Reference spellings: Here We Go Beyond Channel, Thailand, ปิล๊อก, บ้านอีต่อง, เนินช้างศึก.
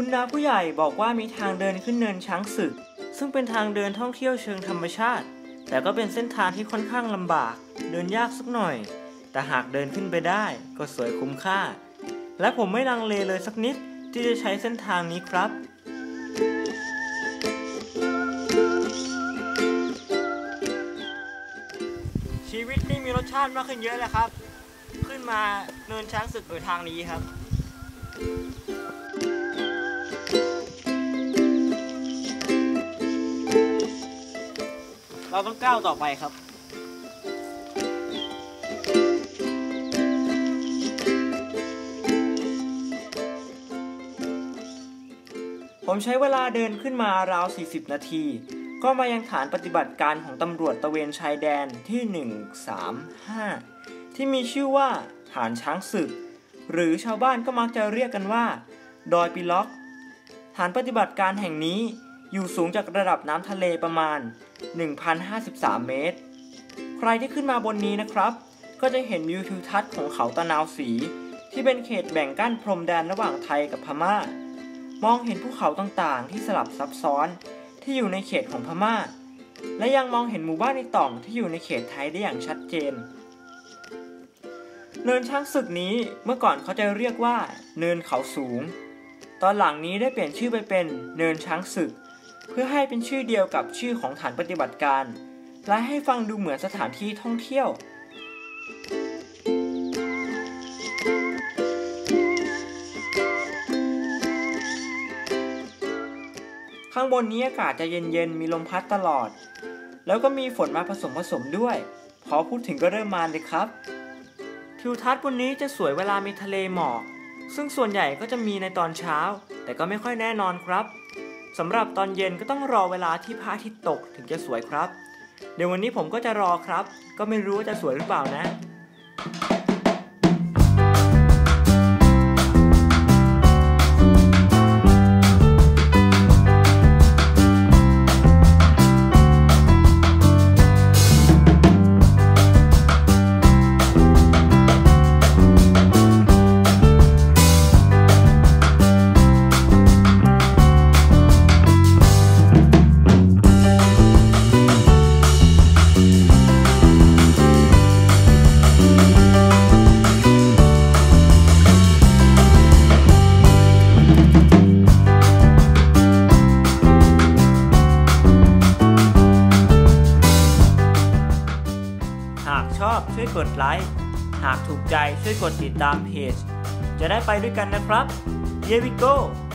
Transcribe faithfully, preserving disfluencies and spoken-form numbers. คุณน้าผู้ใหญ่บอกว่ามีทางเดินขึ้นเนินช้างศึกซึ่งเป็นทางเดินท่องเที่ยวเชิงธรรมชาติแต่ก็เป็นเส้นทางที่ค่อนข้างลำบากเดินยากสักหน่อยแต่หากเดินขึ้นไปได้ก็สวยคุ้มค่าและผมไม่ลังเลเลยสักนิดที่จะใช้เส้นทางนี้ครับชีวิตนี่มีรสชาติมากขึ้นเยอะเลยครับขึ้นมาเนินช้างศึกโดยทางนี้ครับเราต้องก้าวต่อไปครับผมใช้เวลาเดินขึ้นมาราวสี่สิบนาทีก็มายังฐานปฏิบัติการของตำรวจตระเวนชายแดนที่หนึ่งสามห้าที่มีชื่อว่าฐานช้างศึกหรือชาวบ้านก็มักจะเรียกกันว่าดอยปิล็อกฐานปฏิบัติการแห่งนี้อยู่สูงจากระดับน้ำทะเลประมาณ หนึ่งพันห้าสิบสาม เมตรใครที่ขึ้นมาบนนี้นะครับก็จะเห็นวิวทิวทัศน์ของเขาตะนาวสีที่เป็นเขตแบ่งกั้นพรมแดนระหว่างไทยกับพม่ามองเห็นภูเขาต่างๆที่สลับซับซ้อนที่อยู่ในเขตของพม่าและยังมองเห็นหมู่บ้านในต่องที่อยู่ในเขตไทยได้อย่างชัดเจนเนินช้างศึกนี้เมื่อก่อนเขาจะเรียกว่าเนินเขาสูงตอนหลังนี้ได้เปลี่ยนชื่อไปเป็นเนินช้างศึกเพื่อให้เป็นชื่อเดียวกับชื่อของฐานปฏิบัติการและให้ฟังดูเหมือนสถานที่ท่องเที่ยวข้างบนนี้อากาศจะเย็นๆมีลมพัดตลอดแล้วก็มีฝนมาผสมผสมด้วยพอพูดถึงก็เริ่มมาเลยครับทิวทัศน์บนนี้จะสวยเวลามีทะเลหมอกซึ่งส่วนใหญ่ก็จะมีในตอนเช้าแต่ก็ไม่ค่อยแน่นอนครับสำหรับตอนเย็นก็ต้องรอเวลาที่พระอาทิตย์ตกถึงจะสวยครับเดี๋ยววันนี้ผมก็จะรอครับก็ไม่รู้ว่าจะสวยหรือเปล่านะชอบช่วยกดไลค์หากถูกใจช่วยกดติดตามเพจจะได้ไปด้วยกันนะครับ Here we go